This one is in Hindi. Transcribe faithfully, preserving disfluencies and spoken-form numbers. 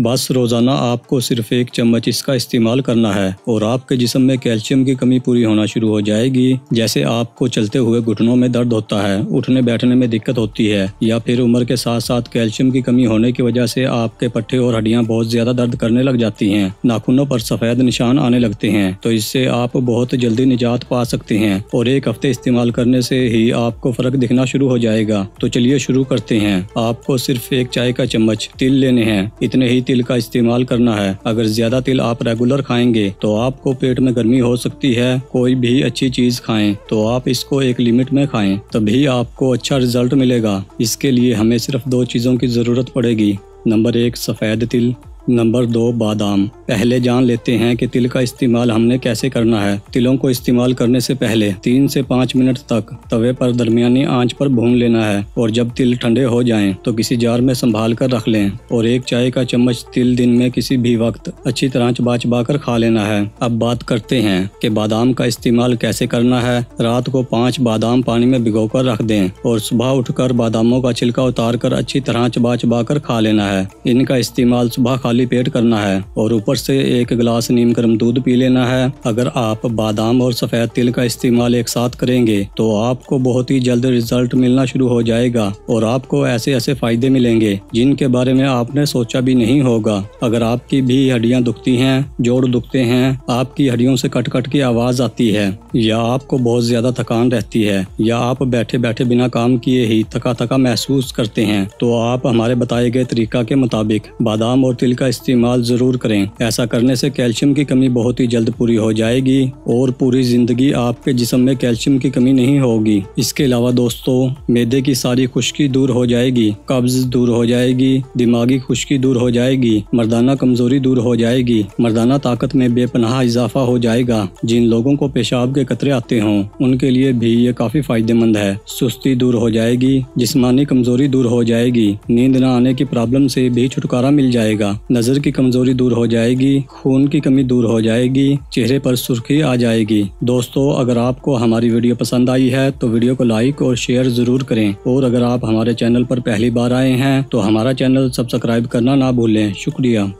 बस रोज़ाना आपको सिर्फ एक चम्मच इसका इस्तेमाल करना है और आपके जिस्म में कैल्शियम की कमी पूरी होना शुरू हो जाएगी। जैसे आपको चलते हुए घुटनों में दर्द होता है, उठने बैठने में दिक्कत होती है या फिर उम्र के साथ साथ कैल्शियम की कमी होने की वजह से आपके पट्टे और हड्डियां बहुत ज्यादा दर्द करने लग जाती हैं, नाखूनों पर सफ़ेद निशान आने लगते हैं, तो इससे आप बहुत जल्दी निजात पा सकते हैं और एक हफ्ते इस्तेमाल करने से ही आपको फ़र्क दिखना शुरू हो जाएगा। तो चलिए शुरू करते हैं। आपको सिर्फ एक चाय का चम्मच तिल लेने हैं। इतने ही तिल का इस्तेमाल करना है। अगर ज्यादा तिल आप रेगुलर खाएंगे तो आपको पेट में गर्मी हो सकती है। कोई भी अच्छी चीज खाएं तो आप इसको एक लिमिट में खाएं, तभी आपको अच्छा रिजल्ट मिलेगा। इसके लिए हमें सिर्फ दो चीज़ों की ज़रूरत पड़ेगी। नंबर एक, सफ़ेद तिल। नंबर दो, बादाम। पहले जान लेते हैं कि तिल का इस्तेमाल हमने कैसे करना है। तिलों को इस्तेमाल करने से पहले तीन से पाँच मिनट तक तवे पर दरमियानी आंच पर भून लेना है और जब तिल ठंडे हो जाएं तो किसी जार में संभाल कर रख लें और एक चाय का चम्मच तिल दिन में किसी भी वक्त अच्छी तरह चबा चबा कर खा लेना है। अब बात करते हैं कि बादाम का इस्तेमाल कैसे करना है। रात को पाँच बादाम पानी में भिगो कर रख दें और सुबह उठकर बादामों का छिलका उतार कर अच्छी तरह चबा चबा कर खा लेना है। इनका इस्तेमाल सुबह खा पेट करना है और ऊपर से एक गिलास नीम गर्म दूध पी लेना है। अगर आप बादाम और सफेद तिल का इस्तेमाल एक साथ करेंगे तो आपको बहुत ही जल्द रिजल्ट मिलना शुरू हो जाएगा और आपको ऐसे ऐसे फायदे मिलेंगे जिनके बारे में आपने सोचा भी नहीं होगा। अगर आपकी भी हड्डियां दुखती हैं, जोड़ दुखते हैं, आपकी हड्डियों से कट कट की आवाज आती है या आपको बहुत ज्यादा थकान रहती है या आप बैठे बैठे बिना काम किए ही थका थका महसूस करते हैं, तो आप हमारे बताए गए तरीका के मुताबिक बादाम और तिल का इस्तेमाल जरूर करें। ऐसा करने से कैल्शियम की कमी बहुत ही जल्द पूरी हो जाएगी और पूरी जिंदगी आपके जिस्म में कैल्शियम की कमी नहीं होगी। इसके अलावा दोस्तों, मैदे की सारी खुश्की दूर हो जाएगी, कब्ज दूर हो जाएगी, दिमागी खुश्की दूर हो जाएगी, मर्दाना कमजोरी दूर हो जाएगी, मर्दाना ताकत में बेपनाह इजाफा हो जाएगा। जिन लोगों को पेशाब के कतरे आते हों उनके लिए भी ये काफी फायदेमंद है। सुस्ती दूर हो जाएगी, जिस्मानी कमजोरी दूर हो जाएगी, नींद न आने की प्रॉब्लम से भी छुटकारा मिल जाएगा, नज़र की कमजोरी दूर हो जाएगी, खून की कमी दूर हो जाएगी, चेहरे पर सुर्खी आ जाएगी। दोस्तों, अगर आपको हमारी वीडियो पसंद आई है तो वीडियो को लाइक और शेयर जरूर करें और अगर आप हमारे चैनल पर पहली बार आए हैं तो हमारा चैनल सब्सक्राइब करना ना भूलें। शुक्रिया।